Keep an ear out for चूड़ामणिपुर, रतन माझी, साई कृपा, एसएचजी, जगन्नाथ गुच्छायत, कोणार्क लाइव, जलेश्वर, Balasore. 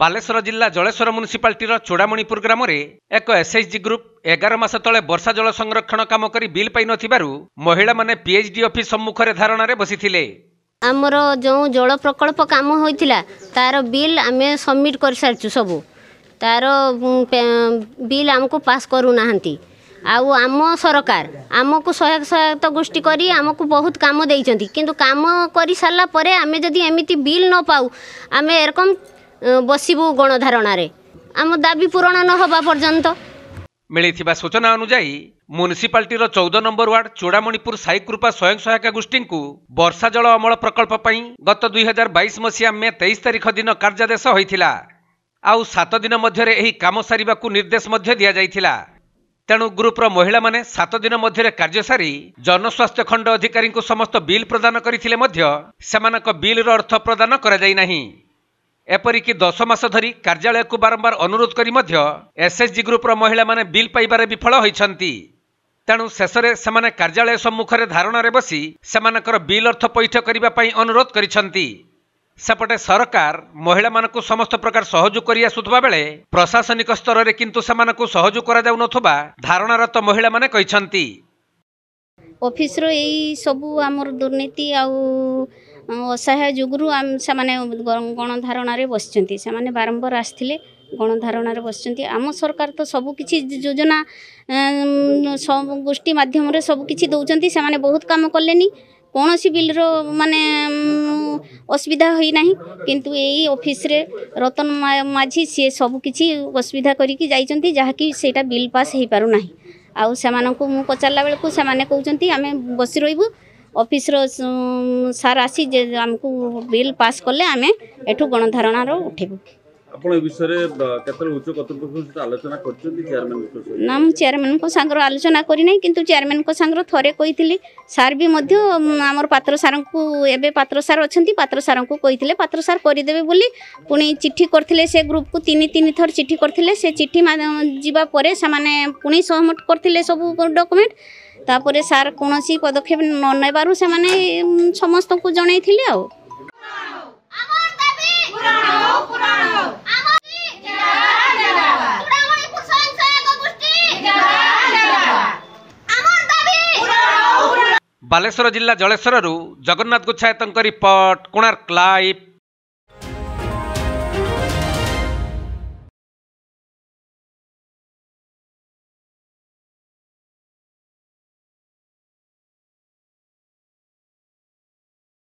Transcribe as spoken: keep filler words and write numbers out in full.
बालेश्वर जिला जलेश्वर म्युनिसिपालिटी चूड़ामणिपुर ग्राम में एक एसएचजी ग्रुप एगार मास तले वर्षा जल संरक्षण काम करी बिल पाई नथिबारु महिला माने पीएचडी ऑफिस सम्मुख रे धारणा रे बसिथिले। आमर जो जल प्रकल्प काम होइतिला तार बिल आमे सबमिट कर सारचु सब तार बिल आमको पास करू नाहंती आउ आम सरकार आमको सहायक सहायता गोष्ठी करी आमको बहुत काम देइचंती किंतु काम करी सारला परे आमे जदी एमिति बिल न पाऊ आमे एरकम बसिबू गणधारणा रे आम दाबी पूरण न होबा पर्यंत। मिलिथिबा सूचना अनुसार म्युनिसिपालिटी चौदह नंबर वार्ड चूड़ामणिपुर साई कृपा स्वयं सहायक गोष्ठी को वर्षा जल अमल प्रकल्प पई गत दो हज़ार बाईस मसीहा मे तेईस तारीख दिन कार्यादेश होइथिला आउ सात दिन मध्य एही काम सारिबाकू निर्देश मध्य दिया जाइथिला। तेणु ग्रुप्र महिला माने सात दिन मध्य कार्य सारी जनस्वास्थ्य खंड अधिकारी को समस्त बिल प्रदान करथिले मध्य सेमानक बिलर अर्थ प्रदान करा जाई नाही। एपरिक दस मास धरी कार्यालय को बारंबार अनुरोध करी मध्य एसएचजी ग्रुप्र महिला माने बिल पाइबारे विफल होइछंती। तेणु शेषरे सेमाने कार्यालय सम्मुखरे धारणारे बसी सेमानकर बिल अर्थ पैठ करिबा पई अनुरोध करिसंती। सेपटे सरकार महिला मानकु समस्त प्रकार सहयोग करि आसुथबा बेले प्रशासनिक स्तर रे किंतु समानकु सहयोग करा जाउ नथबा धारणारत महिला माने कहिसंती। ऑफिस रो एई सबु हमर दुर्नीति आ असहाय जुगरु हम समाने गणधारणा रे बसचंती समाने बारंबार आस्थिले गणधारणा रे बसचंती। आम सरकार तो सबु किछि योजना गोष्ठी माध्यम रे सबु किछि दउचंती समाने बहुत काम करलेनी कौन सी बिल रो माने असुविधा होई नाही किंतु एई ऑफिस रे रतन माझी सी सब किछि असुविधा करिकि जाइचंती जाहाकी सेटा बिल पास हेई पारु नाही आउ सेमानकु मु पचारला बेल को सेमाने कहउचंती आमे बसी रहिबु ऑफिस रो सार आसी जे हमकु बिल पास करले आमे एठु गणधारणा रो उठेबु। आपण ए विषय रे केतल उच्च कतृपक्ष से आलोचना करचंती चेयरमैन को नाम चेयरमैन को संग्र आलोचना करी नै किंतु चेयरमैन को संग्र थरे कहिथिले सार भी मध्ये हमर पात्र सारन को एबे पात्र सार अछंती पात्र सारन को कहिथिले पात्र सार करि देबे बोली पुनी चिट्ठी करथिले से ग्रुप को तीन तीन थर चिट्ठी करथिले से चिट्ठी जीवा परे से माने पुनी सहमत करथिले सब डॉक्यूमेंट तापरे सार कोनोसी पदक्षेप न नेबारु से माने समस्त को जणैथिले आ बालेश्वर जिला जलेश्वर जगन्नाथ गुच्छायत रिपोर्ट कोणार्क लाइव।